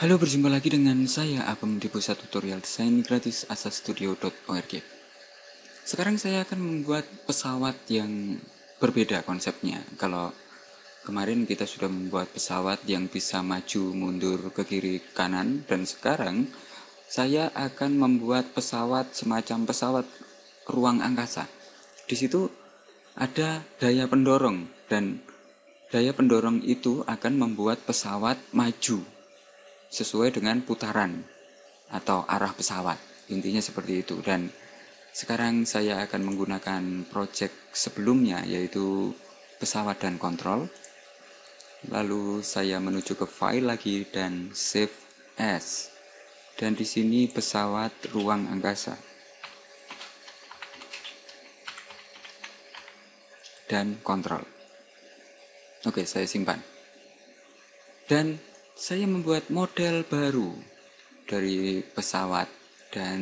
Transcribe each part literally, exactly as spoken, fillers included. Halo, berjumpa lagi dengan saya Abang di pusat tutorial desain gratis asastudio dot org. Sekarang saya akan membuat pesawat yang berbeda konsepnya. Kalau kemarin kita sudah membuat pesawat yang bisa maju mundur ke kiri kanan, dan sekarang saya akan membuat pesawat semacam pesawat ruang angkasa. Di situ ada daya pendorong, dan daya pendorong itu akan membuat pesawat maju sesuai dengan putaran atau arah pesawat, intinya seperti itu. Dan sekarang saya akan menggunakan project sebelumnya, yaitu pesawat dan kontrol. Lalu saya menuju ke file lagi dan save as, dan di sini pesawat ruang angkasa. Dan kontrol. Oke, saya simpan. Dan saya membuat model baru dari pesawat, dan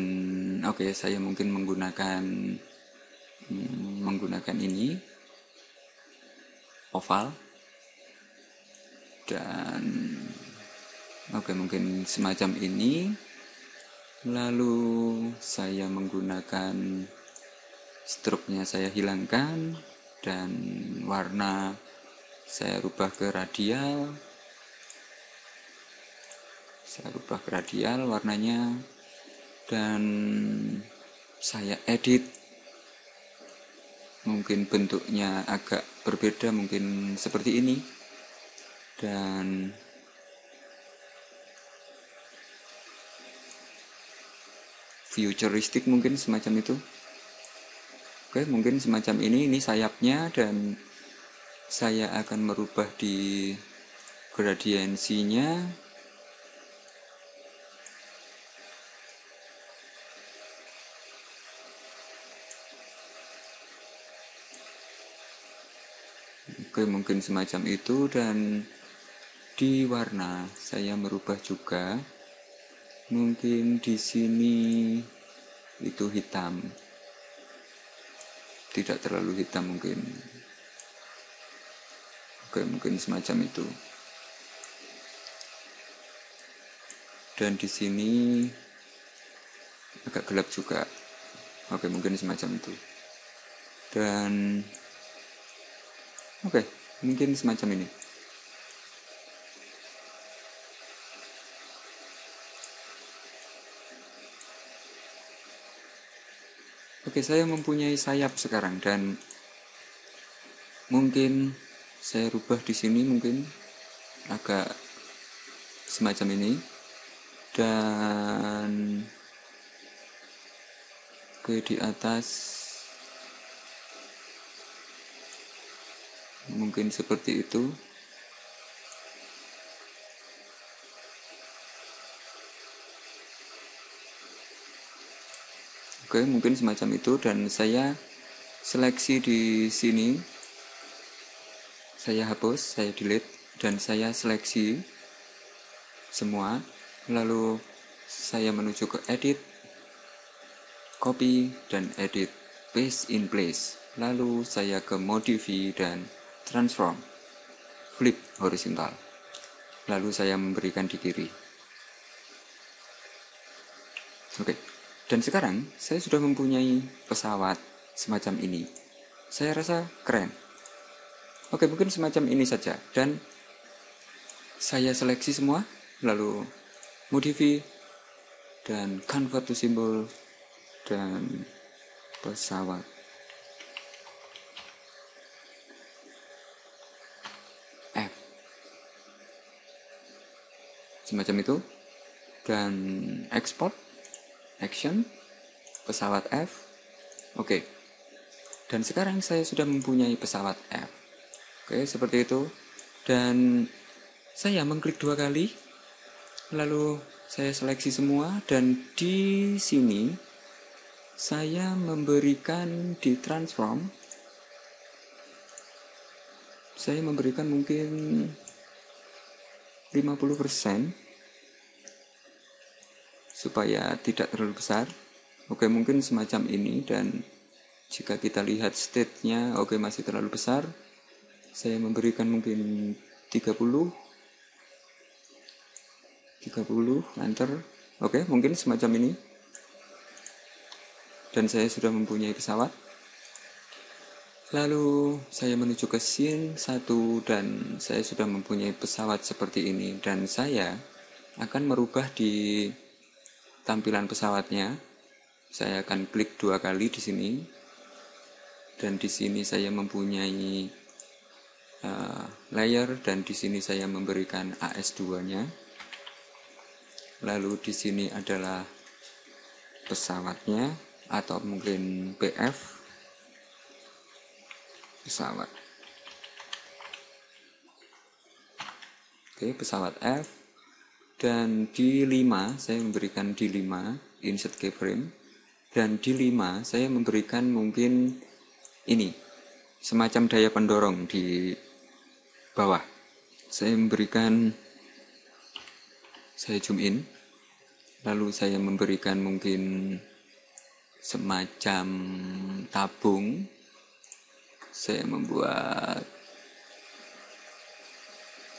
oke okay, saya mungkin menggunakan hmm, menggunakan ini oval, dan oke okay, mungkin semacam ini. Lalu saya menggunakan stroke-nya, saya hilangkan, dan warna saya rubah ke radial. Saya rubah ke radial warnanya, dan saya edit. Mungkin bentuknya agak berbeda, mungkin seperti ini. Dan futuristik mungkin semacam itu. Oke, mungkin semacam ini, ini sayapnya, dan saya akan merubah di gradiensinya. Oke, mungkin semacam itu. Dan di warna saya merubah juga, mungkin di sini itu hitam, tidak terlalu hitam mungkin. Oke, mungkin semacam itu. Dan di sini agak gelap juga. Oke, mungkin semacam itu. Dan Oke, okay, mungkin semacam ini. Oke, okay, saya mempunyai sayap sekarang, dan mungkin saya rubah di sini, mungkin agak semacam ini. Dan ke di atas mungkin seperti itu. Oke, mungkin semacam itu. Dan saya seleksi di sini, saya hapus, saya delete, dan saya seleksi semua. Lalu saya menuju ke edit, copy, dan edit, paste in place. Lalu saya ke modify dan transform, flip horizontal. Lalu saya memberikan di kiri. Oke, dan sekarang saya sudah mempunyai pesawat semacam ini. Saya rasa keren. Oke, mungkin semacam ini saja. Dan saya seleksi semua, lalu modify dan convert to symbol, dan pesawat. Semacam itu. Dan export action pesawat F. Oke, dan sekarang saya sudah mempunyai pesawat F. Oke, seperti itu. Dan saya mengklik dua kali, lalu saya seleksi semua, dan di sini saya memberikan di transform, saya memberikan mungkin lima puluh persen supaya tidak terlalu besar. Oke, mungkin semacam ini. Dan jika kita lihat state-nya, oke, masih terlalu besar. Saya memberikan mungkin tiga puluh. tiga puluh, enter. Oke, mungkin semacam ini. Dan saya sudah mempunyai pesawat. Lalu saya menuju ke scene satu dan saya sudah mempunyai pesawat seperti ini. Dan saya akan merubah di tampilan pesawatnya. Saya akan klik dua kali di sini. Dan di sini saya mempunyai uh, layer dan di sini saya memberikan A S dua-nya. Lalu di sini adalah pesawatnya atau mungkin P F pesawat. Oke, pesawat F. Dan di lima saya memberikan di lima insert keyframe, dan di lima saya memberikan mungkin ini semacam daya pendorong di bawah. Saya memberikan, saya zoom in, lalu saya memberikan mungkin semacam tabung. Saya membuat,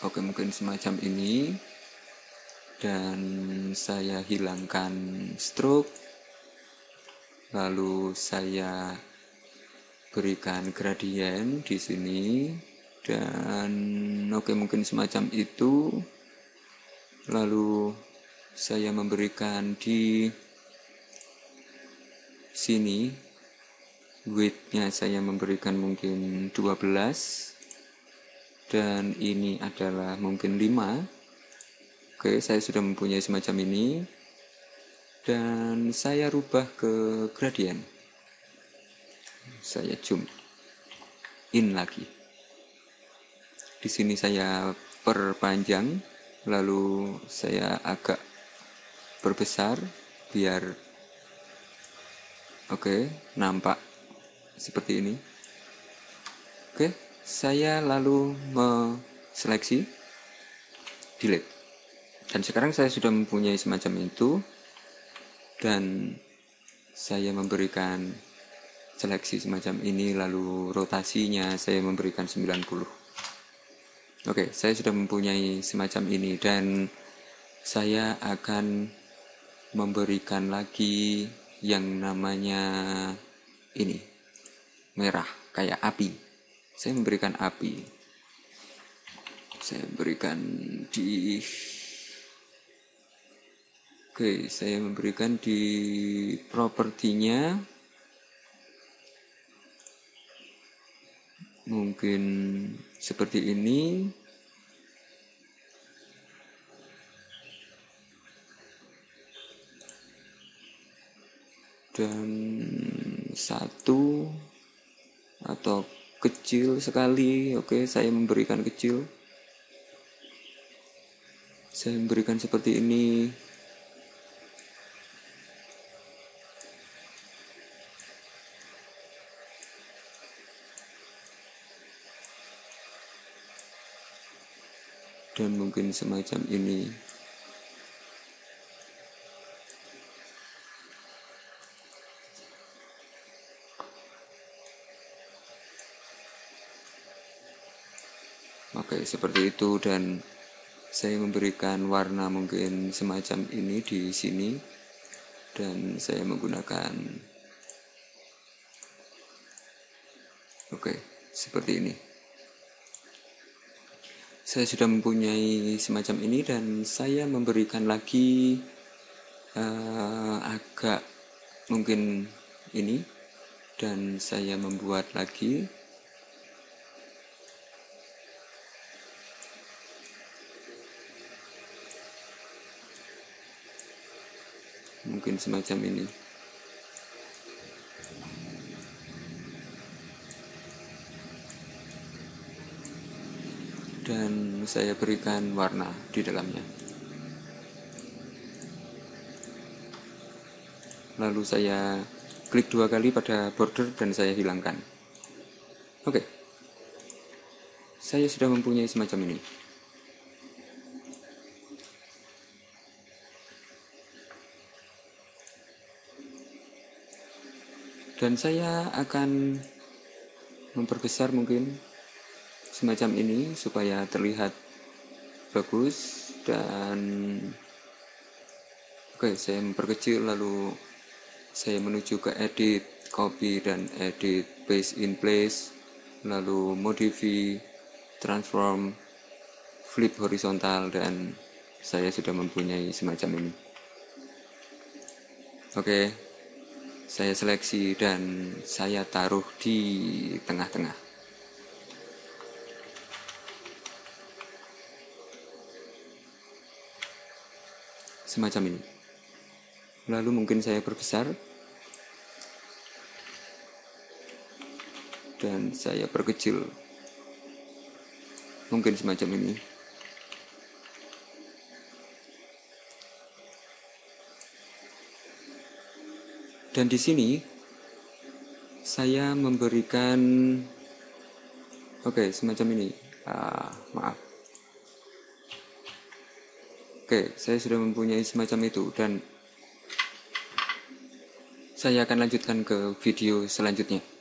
oke, mungkin semacam ini. Dan saya hilangkan stroke, lalu saya berikan gradien di sini, dan oke, mungkin semacam itu. Lalu saya memberikan di sini width-nya saya memberikan mungkin dua belas, dan ini adalah mungkin lima. Oke, saya sudah mempunyai semacam ini, dan saya rubah ke gradien. Saya zoom in lagi. Di sini saya perpanjang, lalu saya agak perbesar biar oke, nampak seperti ini. Oke, saya lalu seleksi, delete. Dan sekarang saya sudah mempunyai semacam itu, dan saya memberikan seleksi semacam ini, lalu rotasinya saya memberikan sembilan puluh. Oke, saya sudah mempunyai semacam ini, dan saya akan memberikan lagi yang namanya ini, merah, kayak api. Saya memberikan api. Saya berikan di... Oke, saya memberikan di propertinya mungkin seperti ini. Dan satu atau kecil sekali, oke, saya memberikan kecil. Saya memberikan seperti ini. Dan mungkin semacam ini. Oke, seperti itu. Dan saya memberikan warna mungkin semacam ini di sini, dan saya menggunakan oke, seperti ini. Saya sudah mempunyai semacam ini, dan saya memberikan lagi uh, agak mungkin ini, dan saya membuat lagi. Mungkin semacam ini. Dan saya berikan warna di dalamnya. Lalu saya klik dua kali pada border dan saya hilangkan. Oke, saya sudah mempunyai semacam ini. Dan saya akan memperbesar mungkin semacam ini supaya terlihat bagus. Dan Oke, saya memperkecil lalu saya menuju ke edit, copy dan edit, paste in place, lalu modify, transform, flip horizontal, dan saya sudah mempunyai semacam ini. Oke, saya seleksi dan saya taruh di tengah-tengah. Semacam ini. Lalu mungkin saya perbesar dan saya perkecil, mungkin semacam ini. Dan di sini saya memberikan, oke, semacam ini. Ah, maaf. Oke, saya sudah mempunyai semacam itu dan saya akan lanjutkan ke video selanjutnya.